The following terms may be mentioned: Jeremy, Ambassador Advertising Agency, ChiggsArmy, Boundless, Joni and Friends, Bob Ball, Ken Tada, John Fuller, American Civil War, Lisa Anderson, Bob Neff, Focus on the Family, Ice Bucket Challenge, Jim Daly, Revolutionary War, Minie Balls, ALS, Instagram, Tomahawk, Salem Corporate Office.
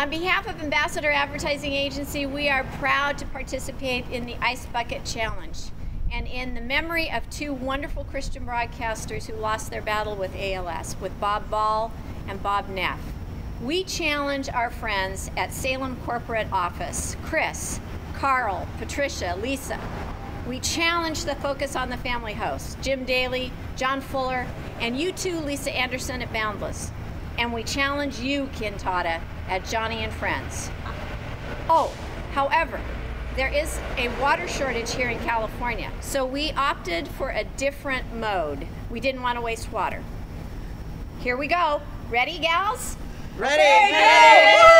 On behalf of Ambassador Advertising Agency, we are proud to participate in the Ice Bucket Challenge and in the memory of two wonderful Christian broadcasters who lost their battle with ALS, with Bob Ball and Bob Neff. We challenge our friends at Salem Corporate Office, Chris, Carl, Patricia, Lisa. We challenge the Focus on the Family hosts, Jim Daly, John Fuller, and you too, Lisa Anderson at Boundless. And we challenge you, Ken Tada, at Joni and Friends. Oh, however, there is a water shortage here in California, so we opted for a different mode. We didn't want to waste water. Here we go. Ready, gals? Ready! Ready.